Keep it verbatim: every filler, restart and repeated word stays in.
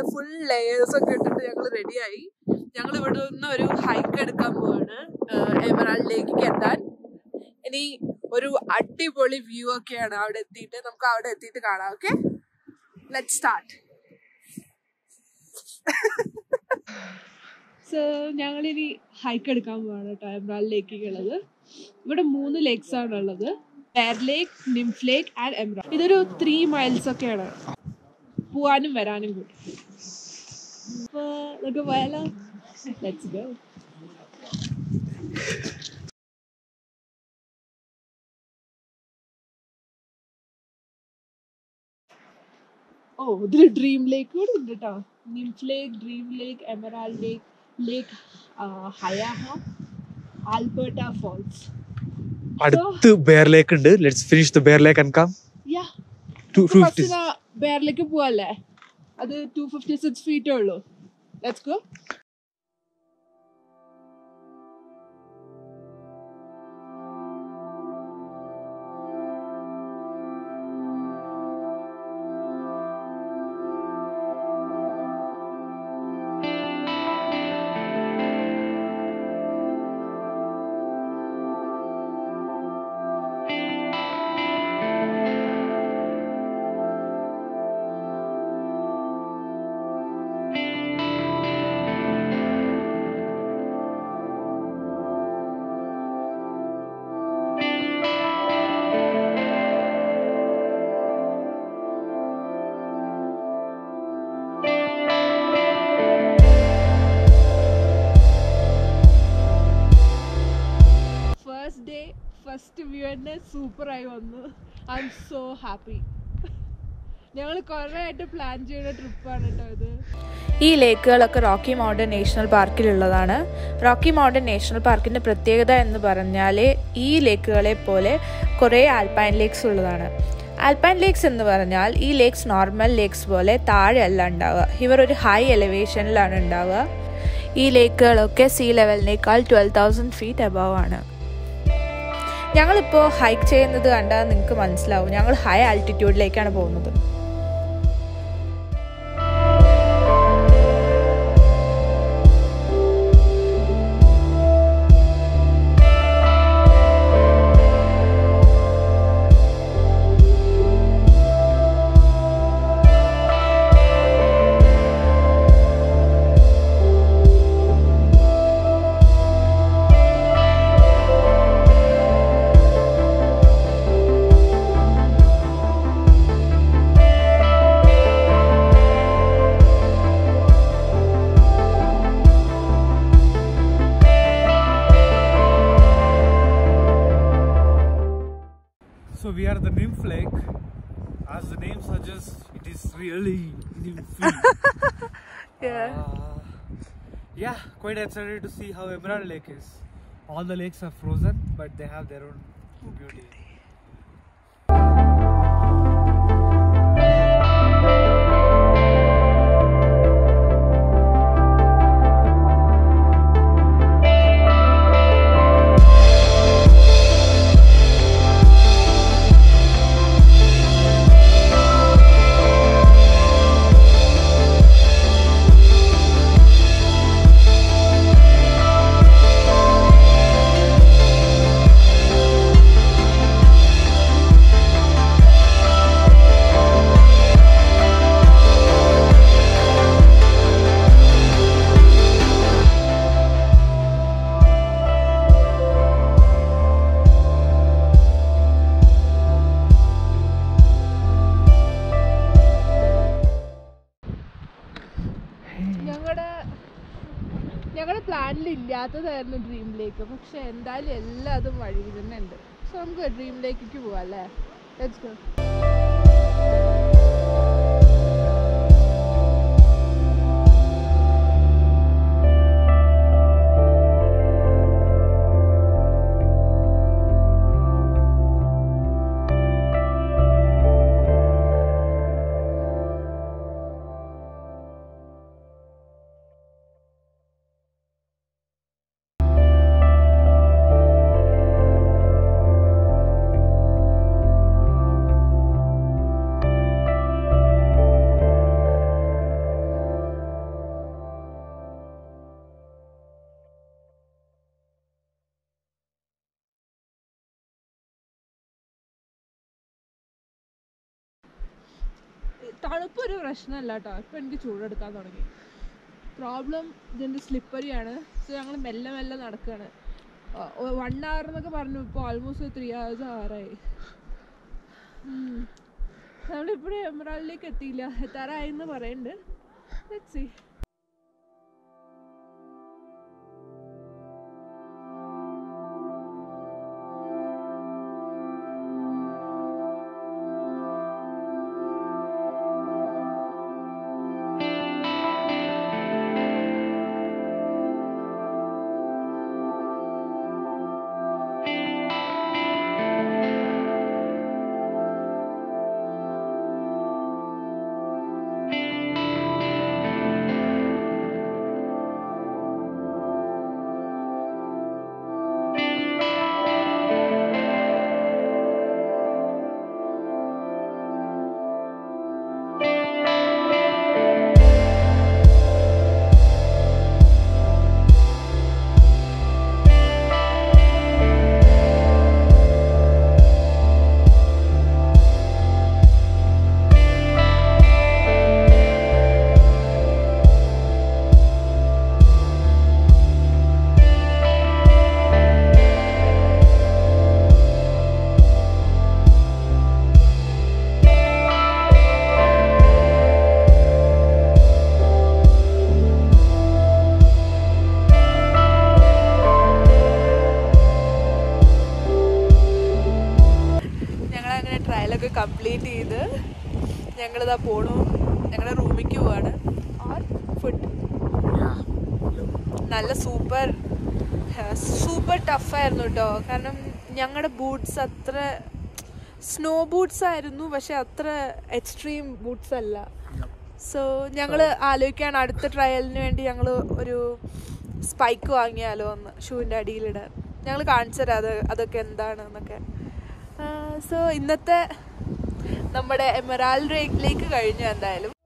ഞങ്ങള് full layers ഒക്കെ ഇട്ടിട്ട് ഞങ്ങൾ റെഡിയായി. ഞങ്ങൾ ഇവിടെ നിന്ന് ഒരു ഹൈക്ക് എടുക്കാൻ പോവാണ് എമറാൾഡ് ലേക്കിലേക്ക് എത്താൻ. ഇനി ഒരു അടിപൊളി വ്യൂ ഒക്കെയാണ് അവിടെ എത്തിയിട്ട്, നമുക്ക് അവിടെ എത്തിയിട്ട് കാണാം. Okay, let's start. സോ ഞങ്ങളിനി ഹൈക്ക് എടുക്കാൻ പോവാണ് കേട്ടോ എമറാൾഡ് ലേക്കിലേക്കുള്ളത്. ഇവിടെ മൂന്ന് ലേക്സ് ആണുള്ളത്, Bear lake, nymph lake and emerald. ഇതൊരു ത്രീ മൈൽസ് ഒക്കെയാണ് പോവാനും വരാനും കൂടി. അപ്പോൾ നമുക്ക് പോയാലോ, ലെറ്റ്സ് ഗോ. ഓ, ഇതിൽ ഡ്രീം ലേക്ക് കൂടെ ഉണ്ട് കേട്ടോ. Nymph lake, dream lake, emerald lake, lake Haiyaha, Alberta falls. അടുത്ത് ബെയർ ലേക്ക് ഉണ്ട്. Let's finish the bear lake and come. Yeah, two fifty bear lake പോവല്ലേ? അത് two fifty-six ഫീറ്റേ ഉള്ളൂ. Let's go. സൂപ്പറായി വന്നു. I'm so happy. ഞങ്ങൾ കുറേ ആയിട്ട് പ്ലാൻ ചെയ്യുന്ന ട്രിപ്പാണ് കേട്ടോ ഇത്. ഈ ലേക്കുകളൊക്കെ റോക്കി മൗണ്ടൻ നാഷണൽ പാർക്കിലുള്ളതാണ്. റോക്കി മൗണ്ടൻ നാഷണൽ പാർക്കിൻ്റെ പ്രത്യേകത എന്ന് പറഞ്ഞാൽ ഈ ലേക്കുകളെ പോലെ കുറേ ആൽപൈൻ ലേക്സ് ഉള്ളതാണ്. ആൽപൈൻ ലേക്സ് എന്ന് പറഞ്ഞാൽ ഈ ലേക്സ് നോർമൽ ലേക്സ് പോലെ താഴെയല്ല ഉണ്ടാവുക, ഇവർ ഒരു ഹൈ എലിവേഷനിലാണ് ഉണ്ടാവുക. ഈ ലേക്കുകളൊക്കെ സീ ലെവലിനേക്കാൾ ട്വൽവ് തൗസൻഡ് ഫീറ്റ് എബവ് ആണ്. ഞങ്ങളിപ്പോൾ ഹൈക്ക് ചെയ്യുന്നത് കണ്ടാൽ നിങ്ങൾക്ക് മനസ്സിലാവും, ഞങ്ങൾ ഹൈ ആൾട്ടിറ്റ്യൂഡിലേക്കാണ് പോകുന്നത്. So we are the Nymph Lake. As the name suggests, it is really nymphy. Yeah. Uh, yeah, quite excited to see how Emerald Lake is. All the lakes are frozen, but they have their own beauty. ഞങ്ങളുടെ പ്ലാനിൽ ഇല്ലാത്തതായിരുന്നു dream ലേക്ക്, പക്ഷെ എന്തായാലും എല്ലാം അതും വഴിയിരുന്നുണ്ട്. So നമുക്ക് dream ലേക്കിലേക്ക് പോവാം അല്ലേ? Let's go. തണുപ്പ് ഒരു പ്രശ്നമല്ല കേട്ടോ. ഇപ്പം എനിക്ക് ചൂടെടുക്കാൻ തുടങ്ങി. പ്രോബ്ലം ഇതിൻ്റെ സ്ലിപ്പറിയാണ്. സോ ഞങ്ങൾ മെല്ലെ മെല്ലെ നടക്കുകയാണ്. വൺ അവർ എന്നൊക്കെ പറഞ്ഞു, ഇപ്പോൾ ഓൾമോസ്റ്റ് ത്രീ ഹവേഴ്സ് ആറായി. നമ്മളിപ്പോഴും എമറാൾഡിലേക്ക് എത്തിയില്ല, എത്താറായി എന്ന് പറയുന്നുണ്ട്. Let's see. കംപ്ലീറ്റ് ചെയ്ത് ഞങ്ങളിതാ പോണു. ഞങ്ങളുടെ റൂമിലേക്ക് പോവാണ്. ഫുഡ് നല്ല സൂപ്പർ സൂപ്പർ ടഫായിരുന്നു കേട്ടോ. കാരണം ഞങ്ങളുടെ ബൂട്ട്സ് അത്ര സ്നോ ബൂട്ട്സ് ആയിരുന്നു, പക്ഷെ അത്ര എക്സ്ട്രീം ബൂട്ട്സ് അല്ല. സോ ഞങ്ങൾ ആലോചിക്കുകയാണ് അടുത്ത ട്രയലിന് വേണ്ടി ഞങ്ങൾ ഒരു സ്പൈക്ക് വാങ്ങിയാലോ എന്ന്, ഷൂവിൻ്റെ അടിയിലിടാൻ. ഞങ്ങൾ കാണിച്ചു തരാം അത് അതൊക്കെ എന്താണെന്നൊക്കെ. സോ ഇന്നത്തെ നമ്മുടെ എമറാൾഡ് ലേക്ക് കഴിഞ്ഞു. എന്തായാലും